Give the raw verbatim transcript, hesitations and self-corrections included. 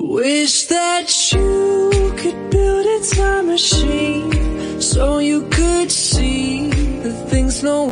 Wish that you could build a time machine so you could see the things no